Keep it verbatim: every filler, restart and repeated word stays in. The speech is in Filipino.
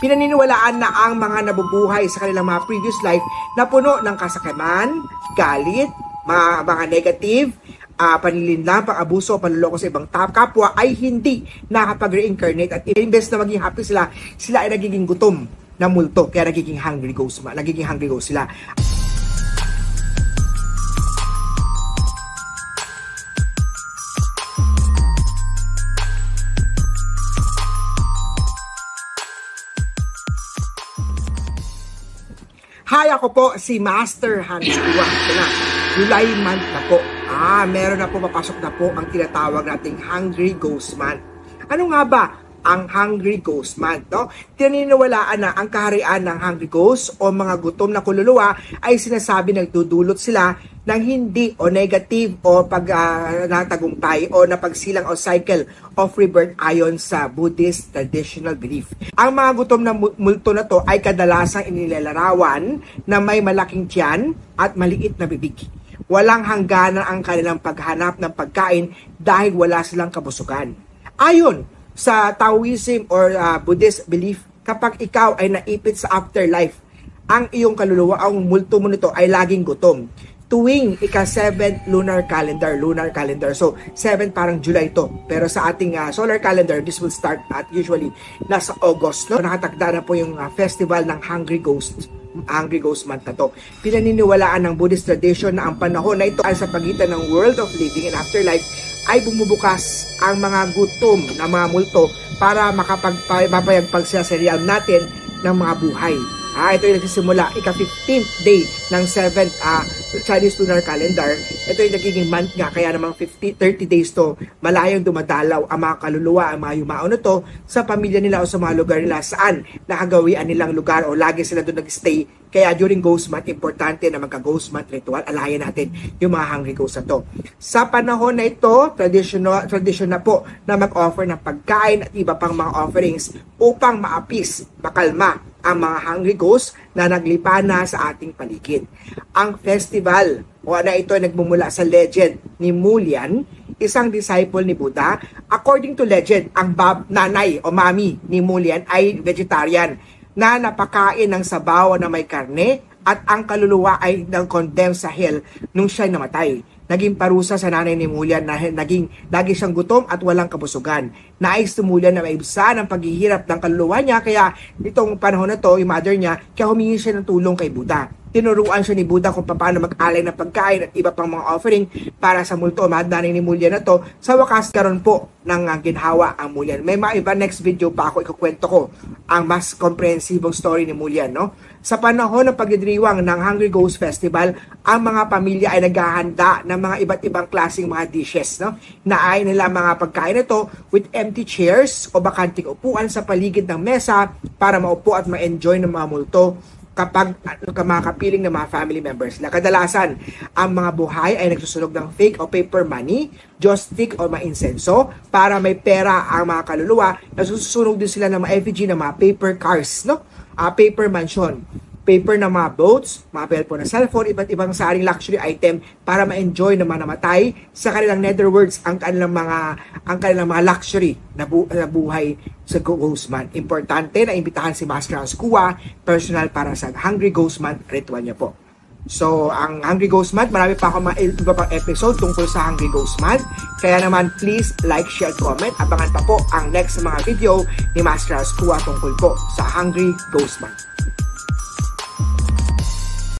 pinaniniwalaan na ang mga nabubuhay sa kanilang mga previous life na puno ng kasakiman, galit, mga, mga negative, Uh, panlilinlang, pang-abuso, panluloko sa ibang tao, kapwa ay hindi nakakapag-reincarnate at imbes na maging happy sila, sila ay nagiging gutom na multo, kaya nagiging hungry ghost, nagiging hungry ghost sila. Hi, ako po si Master Hanz Cua. Ito na, July month na po. Ah, meron na po, papasok na po ang tinatawag nating Hungry Ghost Month. Ano nga ba ang Hungry Ghost Month? No? Tininiwalaan na ang kaharian ng Hungry Ghosts o mga gutom na kululuwa ay sinasabi nagdudulot sila ng hindi o negative o pag uh, natagumpay o napagsilang o cycle of rebirth ayon sa Buddhist traditional belief. Ang mga gutom na multo na to ay kadalasang inilalarawan na may malaking tiyan at maliit na bibig. Walang hangganan ang kanilang paghanap ng pagkain dahil wala silang kabusugan. Ayon sa Taoism or uh, Buddhist belief, kapag ikaw ay naipit sa afterlife, ang iyong kaluluwa, ang multo mo nito ay laging gutom. Tuwing ika-seventh lunar calendar, lunar calendar. So, seven parang July to. Pero sa ating uh, solar calendar, this will start at usually nasa August. No? Nakatakda na po yung uh, festival ng Hungry Ghosts. Hungry Ghost Month na to. Pinaniniwalaan ng Buddhist tradition na ang panahon na ito ay sa pagitan ng world of living and afterlife ay bumubukas ang mga gutom na mga multo para makapagpapayagpag sila sa realm natin ng mga buhay. Ah, ito yung nagsisimula ika-fifteenth day ng seventh uh, Chinese lunar calendar. Ito yung nagiging month nga, kaya namang fifty, thirty days to malayong dumadalaw ang mga kaluluwa, ang mga yumaon na to sa pamilya nila o sa mga lugar nila saan nakagawian nilang lugar o lagi sila doon nag-stay. Kaya during Ghost Month, importante na magka-Ghost Month ritual. Alayan natin yung mga hungry ghosts na to. Sa panahon na ito, traditional, tradition na po na mag-offer ng pagkain at iba pang mga offerings upang maapis, makalma ang mga hungry ghosts na naglipa na sa ating paligid. Ang festival o na ito ay nagmumula sa legend ni Mulian, isang disciple ni Buddha. According to legend, ang bab, nanay o mami ni Mulian ay vegetarian na napakain ng sabaw na may karne at ang kaluluwa ay nang-condemn sa hell nung siya'y namatay. Naging parusa sa nanay ni Mulian na naging lagi siyang gutom at walang kabusugan. Nais ni Mulian na maibsan ang paghihirap ng kaluluwa niya, kaya nitong panahon na to, yung mother niya, kaya humingi siya ng tulong kay Buddha. Tinuruan siya ni Buddha kung paano mag-alay ng pagkain at iba pang mga offering para sa multo. Mahadnanin ni Mulian na to. Sa wakas, karon po ng ginhawa ang Mulian. May mga iba, next video pa ako ikukwento ko ang mas komprehensibong story ni Mulian. No? Sa panahon ng pagdiriwang ng Hungry Ghost Festival, ang mga pamilya ay naghahanda ng mga iba't ibang klaseng mga dishes. No? Naay nila mga pagkain na to with empty chairs o bakanting upuan sa paligid ng mesa para maupo at ma-enjoy ng mga multo kapag mga kapiling ng mga family members. Kadalasan, ang mga buhay ay nagsusunog ng fake o paper money, joystick o mga insenso para may pera ang mga kaluluwa. Nasusunog din sila ng mga effigy ng mga paper cars, no? Uh, paper mansion, paper na mga boats, mga cellphone na cellphone, iba't ibang saring luxury item para ma-enjoy ng mga namatay sa kanilang netherworlds ang kanilang mga, ang kanilang mga luxury na, bu na buhay sa Ghost Month. Importante na imbitahan si Master Hanz Cua personal para sa Hungry Ghost Month ritual niya po. So, ang Hungry Ghost Month, marami pa akong mga iba pang episode tungkol sa Hungry Ghost Month. Kaya naman, please like, share, comment. Abangan pa po ang next mga video ni Master Hanz Cua tungkol po sa Hungry Ghost Month.